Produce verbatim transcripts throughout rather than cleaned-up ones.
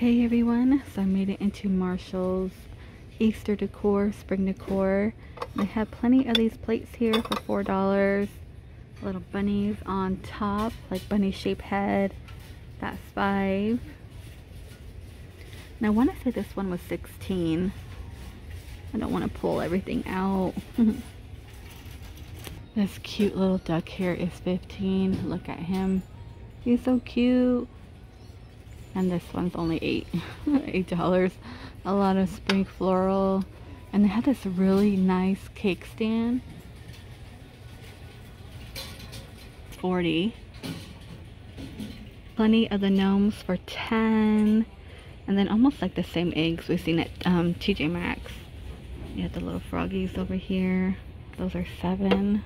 Hey everyone, so I made it into Marshall's Easter decor, spring decor. They have plenty of these plates here for four dollars. Little bunnies on top, like bunny shaped head. That's five. And I want to say this one was sixteen. I don't want to pull everything out. This cute little duck here is fifteen. Look at him. He's so cute. And this one's only eight, eight dollars. A lot of spring floral, and they had this really nice cake stand. forty. Plenty of the gnomes for ten, and then almost like the same eggs we've seen at um, T J Maxx. You have the little froggies over here. Those are seven.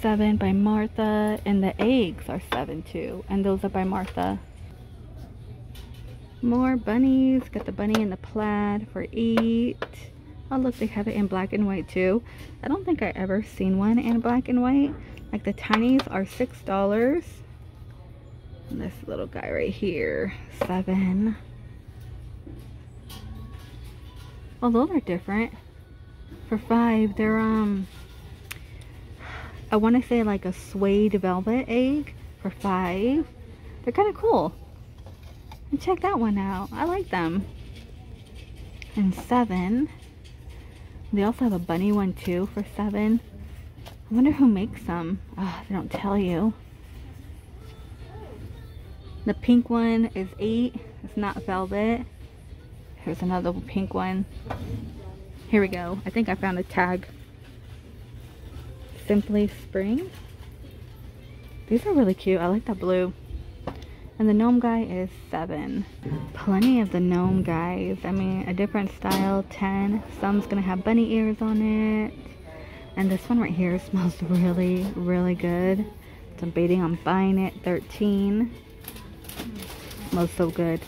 Seven by Martha, and the eggs are seven too, and those are by Martha. More bunnies. Got the bunny and the plaid for eight. Oh look, they have it in black and white too. I don't think I ever seen one in black and white. Like the tinies are six dollars. And this little guy right here, seven. Although they're different. For five, they're um I want to say like a suede velvet egg for five. They're kind of cool. And check that one out. I like them. And seven. They also have a bunny one too for seven. I wonder who makes them. Oh, they don't tell you. The pink one is eight. It's not velvet. Here's another pink one. Here we go. I think I found a tag. Simply Spring. These are really cute. I like that blue. And the gnome guy is seven. Plenty of the gnome guys. I mean, a different style, ten. Some's gonna have bunny ears on it. And this one right here smells really, really good. So I'm debating on buying it. thirteen. Smells so good.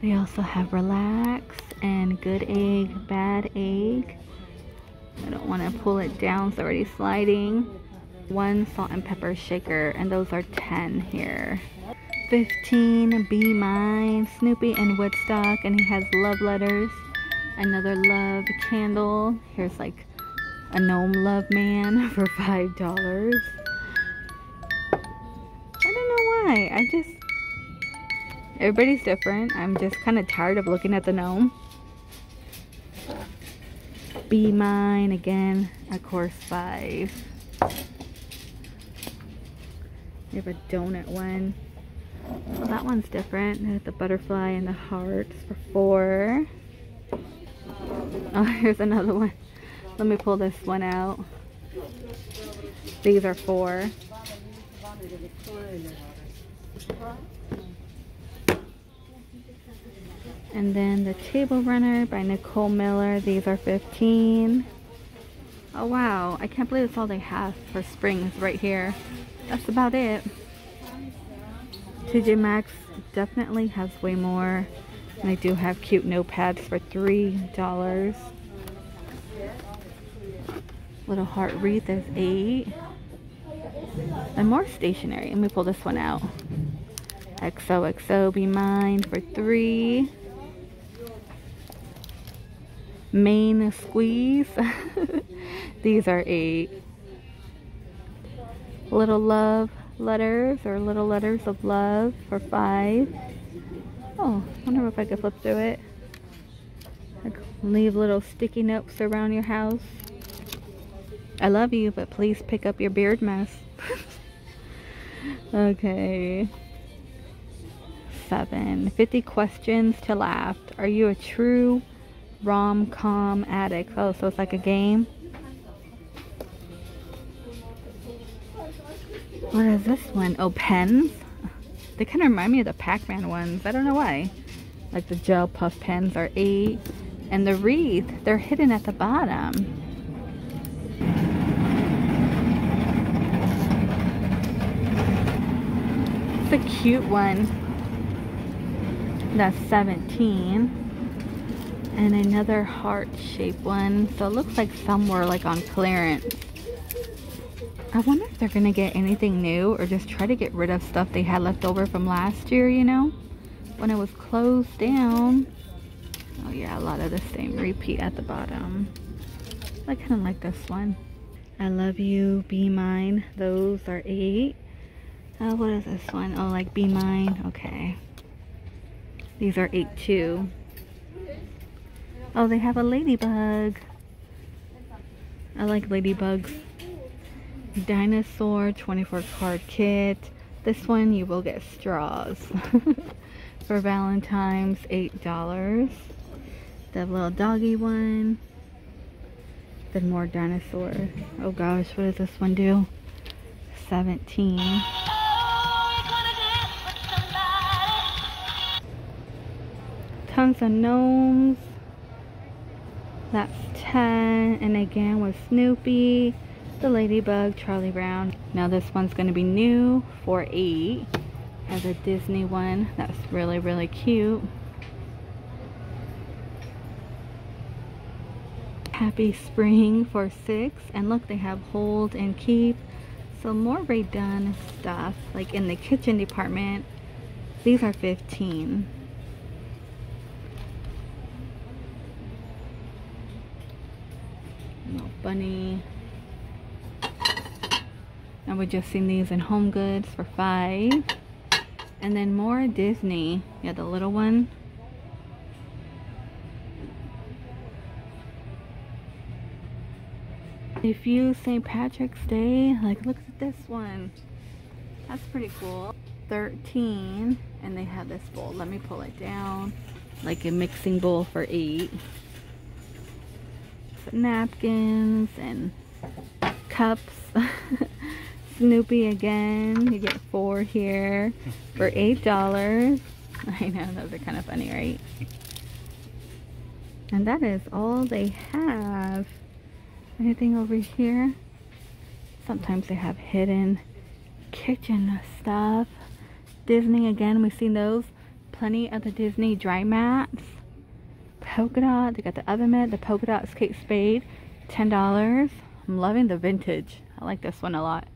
They also have Relax and Good Egg, Bad Egg. I don't want to pull it down, it's already sliding. One salt and pepper shaker, and those are ten here. fifteen, Be Mine, Snoopy and Woodstock, and he has love letters. Another love candle. Here's like a gnome love man for five dollars. I don't know why, I just... Everybody's different. I'm just kind of tired of looking at the gnome. Be Mine again, of course, five. You have a donut one. Well, that one's different. There's the butterfly and the hearts for four. Oh, here's another one. Let me pull this one out. These are four. And then the Table Runner by Nicole Miller. These are fifteen. Oh wow, I can't believe that's all they have for springs right here. That's about it. T J Maxx definitely has way more. And they do have cute notepads for three dollars. Little heart wreath is eight. And more stationery. Let me pull this one out. X O X O Be Mine for three. Main Squeeze. These are eight. Little love letters or little letters of love for five. Oh, I wonder if I could flip through it. Like leave little sticky notes around your house. I love you, but please pick up your beard mess. Okay. Seven. fifty questions to laugh. Are you a true rom-com addict? Oh, so it's like a game. What is this one? Oh, pens. They kind of remind me of the Pac-Man ones. I don't know why. Like the gel puff pens are eight. And the wreath, they're hidden at the bottom. It's a cute one. That's seventeen. and another heart-shaped one. So it looks like some were like on clearance. I wonder if they're gonna get anything new or just try to get rid of stuff they had left over from last year, you know, when it was closed down. Oh yeah, a lot of the same repeat at the bottom. I kind of like this one. I love you, be mine. Those are eight. Uh, what is this one? Oh, like be mine. Okay. These are eight too. Oh, they have a ladybug. I like ladybugs. Dinosaur twenty-four card kit. This one you will get straws for Valentine's. Eight dollars. The little doggy one. Then more dinosaurs. Oh gosh, what does this one do? Seventeen. Tons of gnomes. That's ten. And again with Snoopy, the ladybug, Charlie Brown. Now this one's going to be new for eight. As a Disney one. That's really, really cute. Happy Spring for six. And look, they have hold and keep. So more Rae Dunn stuff. Like in the kitchen department. These are fifteen. Little bunny. And we just seen these in Home Goods for five. And then more Disney. Yeah, the little one. If you Saint Patrick's Day, like look at this one. That's pretty cool. thirteen. And they have this bowl. Let me pull it down. Like a mixing bowl for eight. Napkins and cups. Snoopy again, you get four here for eight dollars. I know, those are kind of funny, right? And that is all they have. Anything over here? Sometimes they have hidden kitchen stuff. Disney again, we've seen those. Plenty of the Disney dry mats. Polka dot, they got the oven mitt, the polka dots, Kate Spade, ten dollars. I'm loving the vintage. I like this one a lot.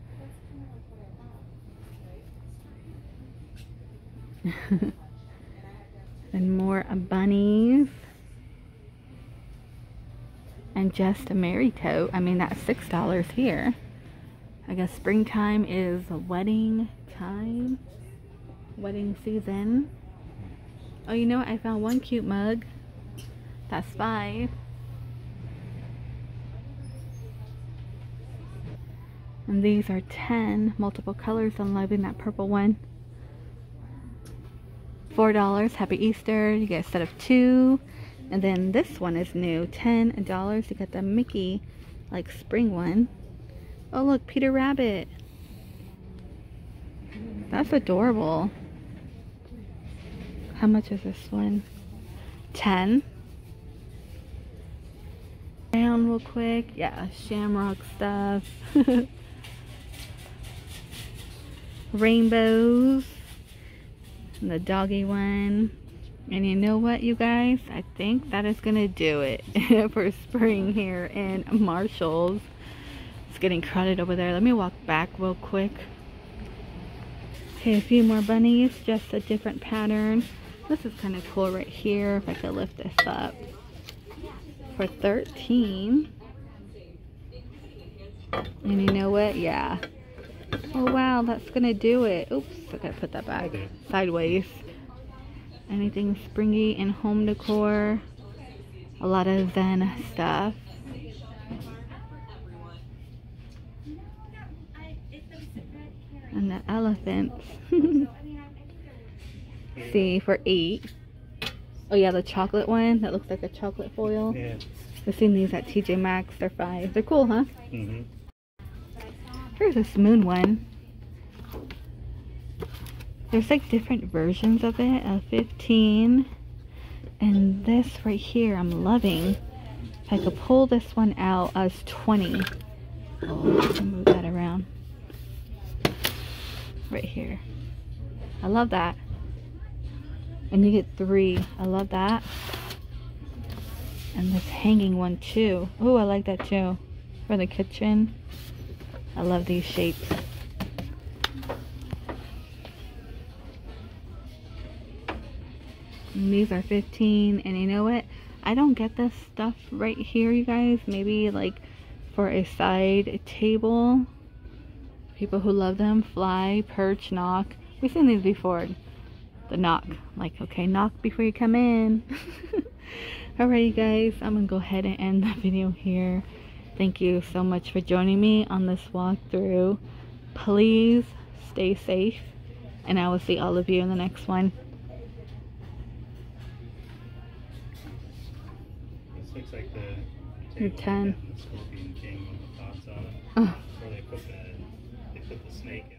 And more bunnies. And just a Mary tote. I mean, that's six dollars here. I guess springtime is wedding time. Wedding season. Oh, you know what? I found one cute mug. That's five. And these are ten, multiple colors. I'm loving that purple one. Four dollars. Happy Easter. You get a set of two. And then this one is new, ten dollars. You got the Mickey like spring one. Oh look, Peter Rabbit. That's adorable. How much is this one? ten. Down real quick. Yeah, shamrock stuff. Rainbows. And the doggy one. And you know what, you guys? I think that is gonna do it for spring here in Marshalls. It's getting crowded over there. Let me walk back real quick. Okay, a few more bunnies, just a different pattern. This is kind of cool right here. If I could lift this up. For thirteen. And you know what? Yeah. Oh wow, that's gonna do it. Oops, I gotta put that back sideways. Anything springy and home decor. A lot of Zen stuff. And the elephants. See, for eight. Oh yeah, the chocolate one. That looks like a chocolate foil. Yeah. I've seen these at T J Maxx. They're five. They're cool, huh? Mm-hmm. Here's this moon one. There's like different versions of it, a fifteen. And this right here, I'm loving. If I could pull this one out as twenty. Oh, I can move that around. Right here. I love that. And you get three. I love that. And this hanging one too. Ooh, I like that too. For the kitchen. I love these shapes. And these are fifteen dollars. And you know what? I don't get this stuff right here, you guys. Maybe like for a side table. People who love them. Fly, perch, knock. We've seen these before. The knock. Like, okay, knock before you come in. Alright, you guys. I'm going to go ahead and end the video here. Thank you so much for joining me on this walkthrough. Please stay safe. And I will see all of you in the next one. This looks like the table ten. That the scorpion came with the thoughts on it. Oh. Where they put the, they put the snake in.